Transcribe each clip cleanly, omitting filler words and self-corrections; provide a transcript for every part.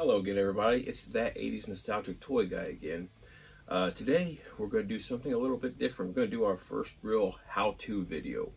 Hello again, everybody. It's that 80s nostalgic toy guy again. Today we're going to do something a little bit different. We're going to do our first real how-to video.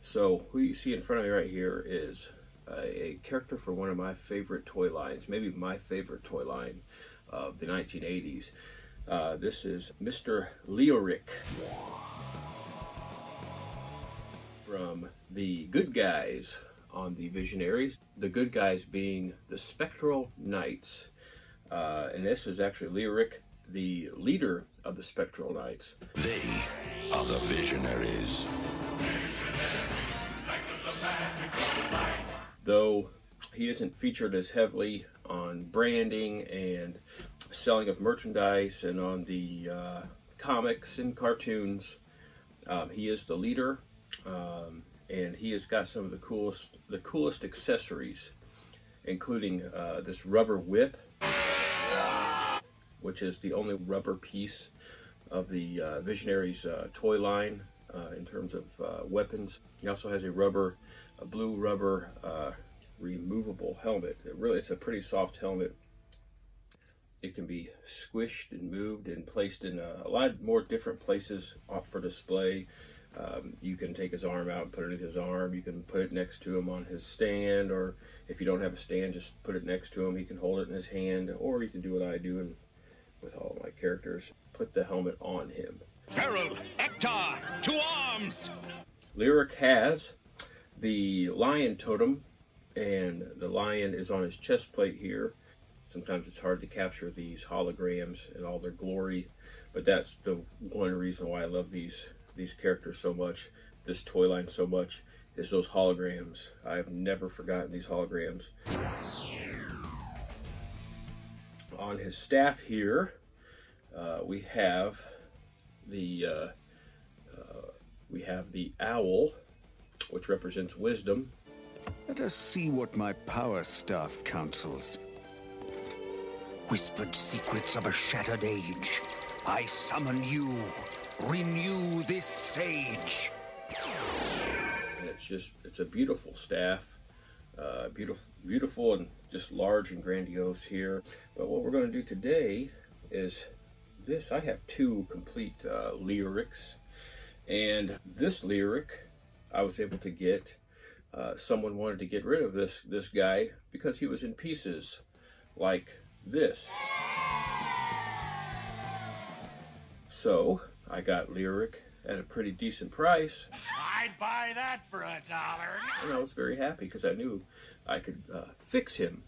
So who you see in front of me right here is a character from one of my favorite toy lines, maybe my favorite toy line of the 1980s. This is Mr. Leoric from the Good Guys on the Visionaries. The Good Guys being the Spectral Knights. And this is actually Lyric, the leader of the Spectral Knights. They are the Visionaries. Knights of the Magical Light. Though he isn't featured as heavily on branding and selling of merchandise and on the comics and cartoons, he is the leader. And he has got some of the coolest accessories, including this rubber whip, which is the only rubber piece of the Visionaries toy line in terms of weapons. He also has a blue rubber removable helmet. It's a pretty soft helmet. It can be squished and moved and placed in a lot more different places for display. You can take his arm out and put it in his arm. You can put it next to him on his stand, or if you don't have a stand, just put it next to him. He can hold it in his hand, or you can do what I do and with all my characters, put the helmet on him. Herald, Ektar, to arms! Lyric has the lion totem, and the lion is on his chest plate here. Sometimes it's hard to capture these holograms in all their glory, but that's the one reason why I love these characters so much, this toy line so much, is those holograms. I have never forgotten these holograms. On his staff here, we have the owl, which represents wisdom. Let us see what my power staff counsels. Whispered secrets of a shattered age, I summon you. Renew this sage. And it's a beautiful staff, beautiful and just large and grandiose here. But what we're going to do today is this. I have two complete Lyrics, and this Lyric I was able to get. Someone wanted to get rid of this guy because he was in pieces like this. So I got Lyric at a pretty decent price. I'd buy that for $1. And I was very happy because I knew I could fix him.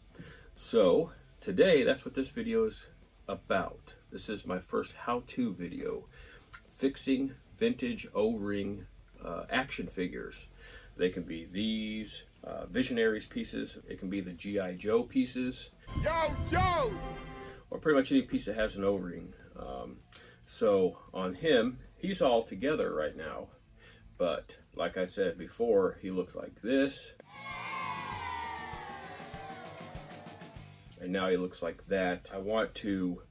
So today, that's what this video is about. This is my first how-to video, fixing vintage O-Ring action figures. They can be these Visionaries pieces. It can be the G.I. Joe pieces. Yo, Joe! Or pretty much any piece that has an O-Ring. So on him, he's all together right now, but like I said before, he looked like this, and now he looks like that. I want to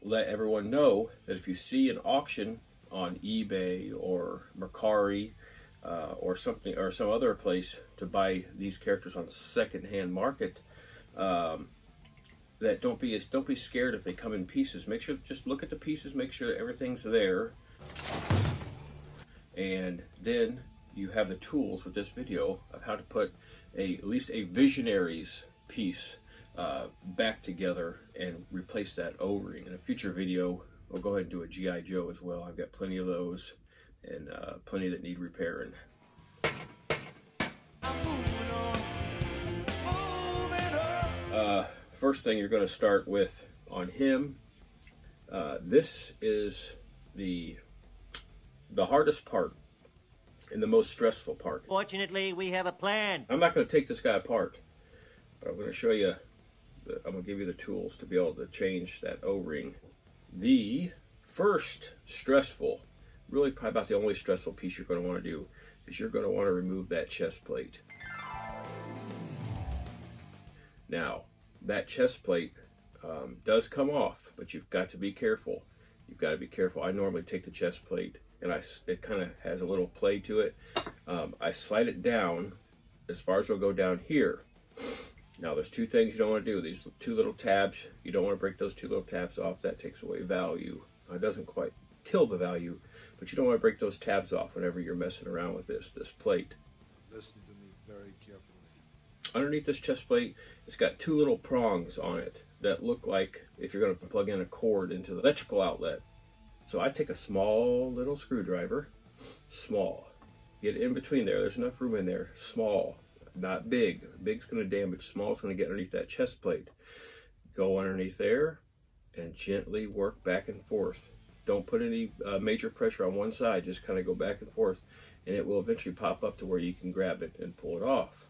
let everyone know that if you see an auction on eBay or Mercari or some other place to buy these characters on secondhand market, that don't be scared if they come in pieces. Make sure, just look at the pieces, make sure everything's there. And then you have the tools with this video of how to put at least a Visionaries piece back together and replace that O-Ring. In a future video, we'll go ahead and do a G.I. Joe as well. I've got plenty of those and plenty that need repairing. First thing you're going to start with on him, this is the hardest part and the most stressful part. Fortunately, we have a plan. I'm not going to take this guy apart, but I'm going to show you, I'm going to give you the tools to be able to change that O-Ring. The first stressful, really probably about the only stressful piece you're going to want to do, is you're going to want to remove that chest plate. Now, that chest plate does come off, but you've got to be careful. You've got to be careful. I normally take the chest plate, and it kind of has a little play to it. I slide it down as far as it'll go down here, Now there's two things you don't want to do. These two little tabs, you don't want to break those two little tabs off. That takes away value. It doesn't quite kill the value, but you don't want to break those tabs off whenever you're messing around with this plate. Listen to me very carefully. Underneath this chest plate, it's got two little prongs on it that look like if you're going to plug in a cord into the electrical outlet. So I take a small little screwdriver, small, get in between there. There's enough room in there, small, not big. Big's going to damage, small's going to get underneath that chest plate. Go underneath there and gently work back and forth. Don't put any major pressure on one side, just kind of go back and forth, and it will eventually pop up to where you can grab it and pull it off.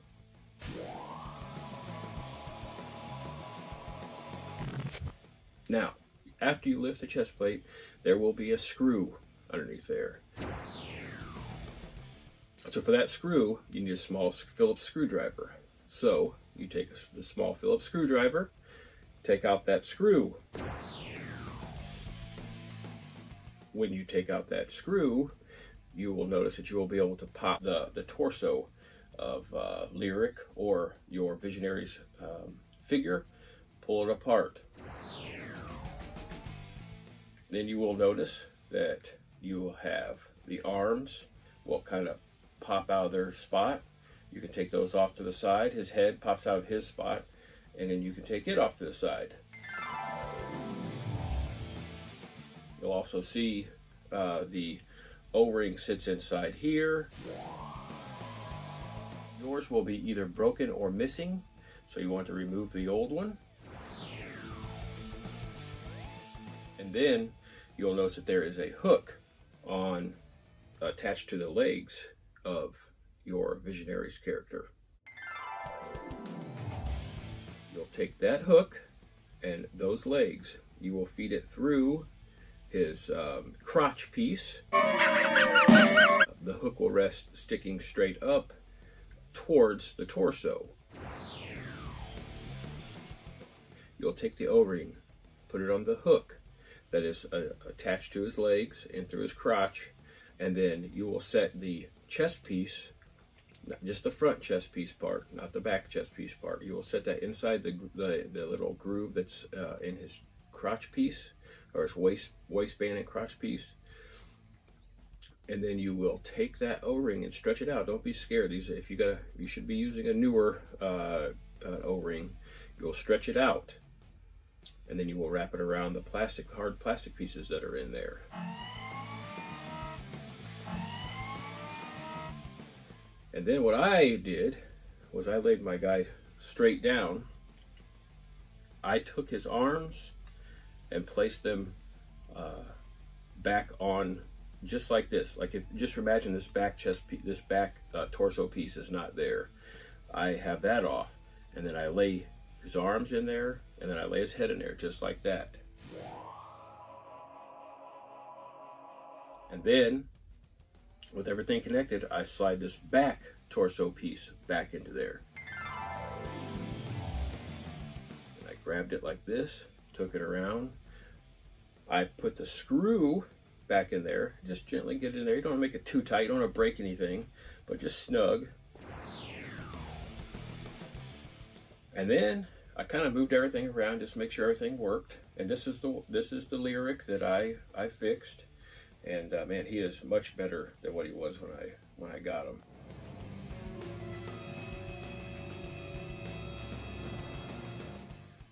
Now, after you lift the chest plate, there will be a screw underneath there. So for that screw, you need a small Phillips screwdriver. So you take the small Phillips screwdriver, take out that screw. When you take out that screw, you will notice that you will be able to pop the torso of Lyric or your Visionaries figure, pull it apart. Then you will notice that you will have the arms will kind of pop out of their spot. You can take those off to the side. His head pops out of his spot, and then you can take it off to the side. You'll also see the O-ring sits inside here. Yours will be either broken or missing, so you want to remove the old one. And then you'll notice that there is a hook on attached to the legs of your Visionaries character. You'll take that hook and those legs, you will feed it through his crotch piece. The hook will rest sticking straight up towards the torso. You'll take the O-ring, put it on the hook that is attached to his legs and through his crotch, and then you will set the chest piece, not just the front chest piece part, not the back chest piece part, you will set that inside the little groove that's in his crotch piece, or his waistband and crotch piece. And then you will take that O-ring and stretch it out. Don't be scared. These, if you gotta, you should be using a newer O-ring. You'll stretch it out, and then you will wrap it around the plastic, hard plastic pieces that are in there. And then what I did was I laid my guy straight down. I took his arms and placed them back on. Just like this, like if just imagine this back chest piece, this back torso piece is not there. I have that off, and then I lay his arms in there, and then I lay his head in there, just like that. And then, with everything connected, I slide this back torso piece back into there. And I grabbed it like this, took it around. I put the screw back in there, just gently get it in there. You don't want to make it too tight, you don't want to break anything, but just snug. And then I kind of moved everything around just to make sure everything worked. And this is the Lyric that I fixed, and man, he is much better than what he was when I got him.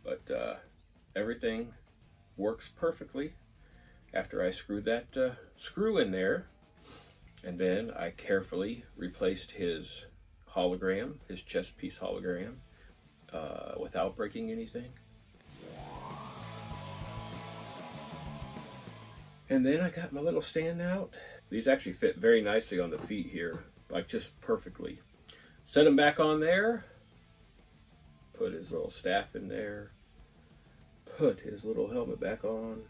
But everything works perfectly. After I screwed that screw in there, and then I carefully replaced his hologram, his chest piece hologram, without breaking anything. And then I got my little standout. These actually fit very nicely on the feet here, like just perfectly. Set him back on there, put his little staff in there, put his little helmet back on.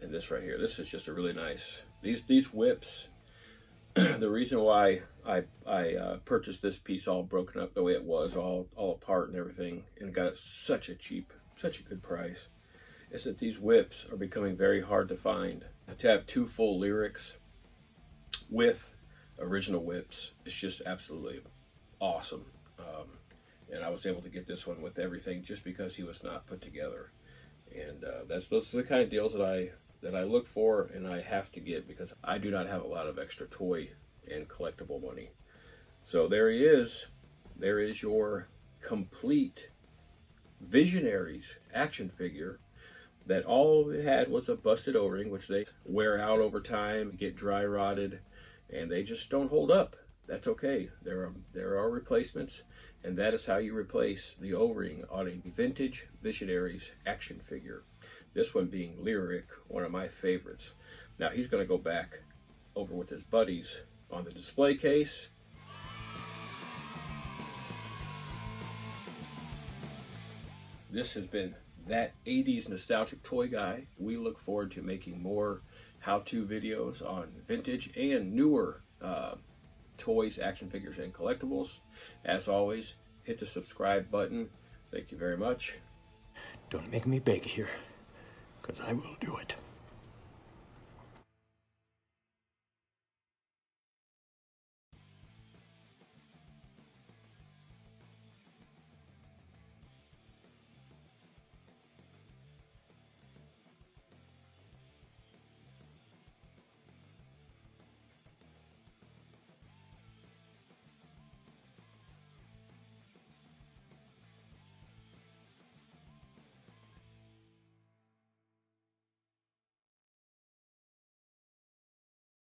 And this right here, this is just a really nice, these whips, the reason why I purchased this piece all broken up the way it was, all apart and everything, and got it such a good price, is that these whips are becoming very hard to find. To have two full Lyrics with original whips, it's just absolutely awesome. And I was able to get this one with everything just because he was not put together. And those are the kind of deals that I look for and I have to get because I do not have a lot of extra toy and collectible money. So there he is. There is your complete Visionaries action figure that all it had was a busted O-ring, which they wear out over time, get dry rotted, and they just don't hold up. That's okay. There are replacements, and that is how you replace the O-ring on a vintage Visionaries action figure. This one being Lyric, one of my favorites. Now he's going to go back over with his buddies on the display case. This has been That 80s Nostalgic Toy Guy. We look forward to making more how-to videos on vintage and newer toys, action figures, and collectibles. As always, hit the subscribe button. Thank you very much. Don't make me beg here, because I will do it.